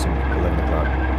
some 11 o'clock.